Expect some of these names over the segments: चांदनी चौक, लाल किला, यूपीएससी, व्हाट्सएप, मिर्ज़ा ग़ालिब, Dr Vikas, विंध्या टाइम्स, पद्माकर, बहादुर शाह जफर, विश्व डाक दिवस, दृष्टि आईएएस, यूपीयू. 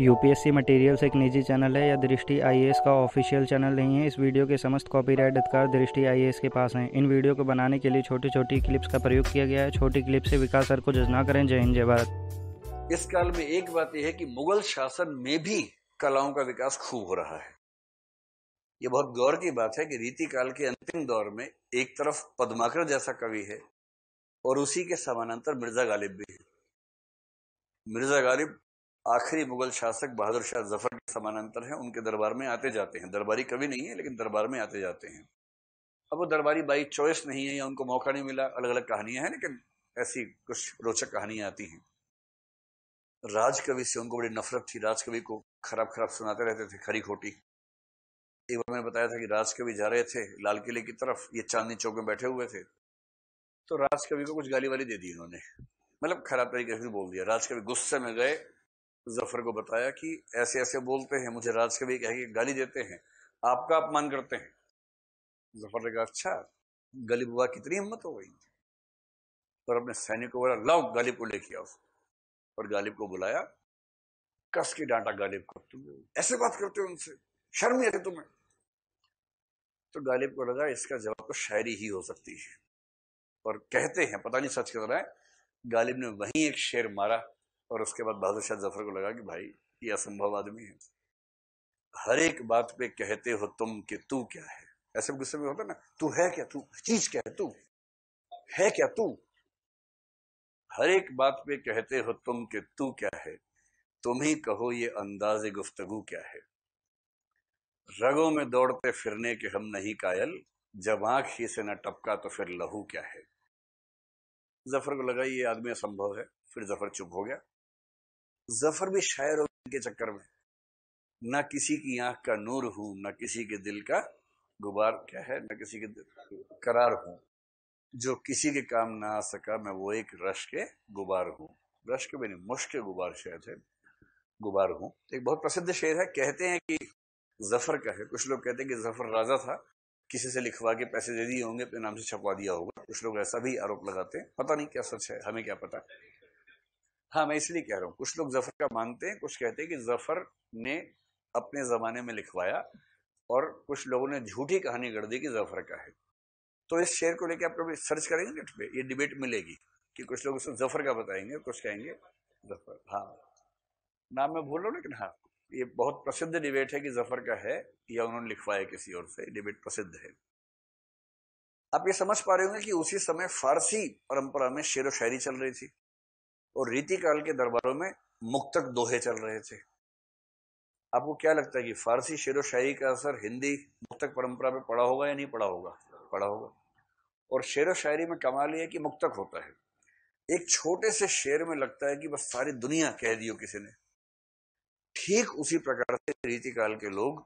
यूपीएससी materials एक निजी channel है या दृष्टि आईएएस का ऑफिशियल चैनल नहीं है। इस वीडियो के समस्त कॉपीराइट अधिकार दृष्टि आईएएस के पास हैं। इन वीडियो को बनाने के लिए छोटी छोटी क्लिप्स का प्रयोग किया गया है। छोटी क्लिप्स से विकास सर को जज ना करें। जय हिंद जय भारत। इस काल में एक बात यह है कि मुगल शासन में भी कलाओं का विकास खूब हो रहा है। ये बहुत गौर की बात है कि रीति काल के अंतिम दौर में एक तरफ पद्माकर जैसा कवि है और उसी के समानांतर मिर्ज़ा ग़ालिब भी है। मिर्ज़ा ग़ालिब आखिरी मुगल शासक बहादुर शाह जफर के समानांतर हैं। उनके दरबार में आते जाते हैं, दरबारी कवि नहीं है लेकिन दरबार में आते जाते हैं। अब वो दरबारी बाई चॉइस नहीं है या उनको मौका नहीं मिला, अलग अलग कहानियां हैं लेकिन ऐसी कुछ रोचक कहानियां आती हैं। राज कवि से उनको बड़ी नफरत थी, राज कवि को खराब खराब सुनाते रहते थे, खरी खोटी। एक बार मैंने बताया था कि राज कवि जा रहे थे लाल किले की तरफ, ये चांदनी चौक में बैठे हुए थे, तो राज कवि को कुछ गाली वाली दे दी इन्होंने, मतलब खराब तरीके से बोल दिया। राज कवि गुस्से में गए, जफर को बताया कि ऐसे ऐसे बोलते हैं, मुझे राज कवि कह के गाली देते हैं, आपका अपमान करते हैं। जफर ने कहा अच्छा ग़ालिब हुआ, कितनी हिम्मत हो गई। और अपने सैनिकों वाला लाओ ग़ालिब को लेके आओ, और ग़ालिब को बुलाया, कस के डांटा ग़ालिब को, तुम ऐसे बात करते हो उनसे, शर्म नहीं आती तुम्हें। तो ग़ालिब को लगा इसका जवाब तो शायरी ही हो सकती है, और कहते हैं पता नहीं सच कितना है, ग़ालिब ने वहीं एक शेर मारा और उसके बाद बहादुर शाह जफर को लगा कि भाई ये असंभव आदमी है। हर एक बात पे कहते हो तुम कि तू क्या है, ऐसे गुस्से में होता ना, तू है क्या, तू चीज क्या है, तू है क्या, तू। हर एक बात पे कहते हो तुम कि तू क्या है, तुम ही कहो ये अंदाज़े गुफ्तगू क्या है। रगों में दौड़ते फिरने के हम नहीं कायल, जब आंख ही से न टपका तो फिर लहू क्या है। जफर को लगा ये आदमी असंभव है, फिर जफर चुप हो गया। जफर भी शायर होने के चक्कर में, ना किसी की आंख का नूर हूं, ना किसी के दिल का गुबार क्या है, ना किसी के करार हूं, जो किसी के काम ना आ सका मैं वो एक रश के गुबार हूं। रश के भी नहीं, मुश्क के गुबार शायद है, गुबार हूं। एक बहुत प्रसिद्ध शेर है, कहते हैं कि जफर का है, कुछ लोग कहते हैं कि जफर राजा था, किसी से लिखवा के पैसे दे दिए होंगे, अपने नाम से छपवा दिया होगा, कुछ लोग ऐसा भी आरोप लगाते हैं, पता नहीं क्या सच है, हमें क्या पता। हाँ मैं इसलिए कह रहा हूँ, कुछ लोग जफर का मानते हैं, कुछ कहते हैं कि जफर ने अपने जमाने में लिखवाया, और कुछ लोगों ने झूठी कहानी गढ़ दी कि जफर का है। तो इस शेर को लेकर आप लोग सर्च करेंगे नेट पे, ये डिबेट मिलेगी कि कुछ लोग उसको जफर का बताएंगे, कुछ कहेंगे जफर। हाँ नाम मैं भूल रहा हूँ लेकिन हाँ ये बहुत प्रसिद्ध डिबेट है कि जफर का है या उन्होंने लिखवाया किसी और से, डिबेट प्रसिद्ध है। आप ये समझ पा रहे होंगे कि उसी समय फारसी परंपरा में शेर व शायरी चल रही थी, और रीति काल के दरबारों में मुक्तक दोहे चल रहे थे। आपको क्या लगता है कि फारसी शेर व शायरी का असर हिंदी मुक्तक परंपरा पे पड़ा होगा या नहीं पड़ा होगा? पड़ा होगा। और शेर व शायरी में कमाल ये है कि मुक्तक होता है, एक छोटे से शेर में लगता है कि बस सारी दुनिया कह दी हो किसी ने। ठीक उसी प्रकार से रीति काल के लोग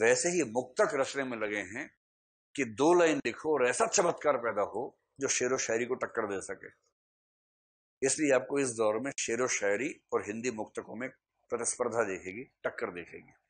वैसे ही मुक्तक रचने में लगे हैं कि दो लाइन लिखो और ऐसा चमत्कार पैदा हो जो शेर व शायरी को टक्कर दे सके। इसलिए आपको इस दौर में शेर व शायरी और हिंदी मुक्तकों में प्रतिस्पर्धा देखेगी, टक्कर देखेगी।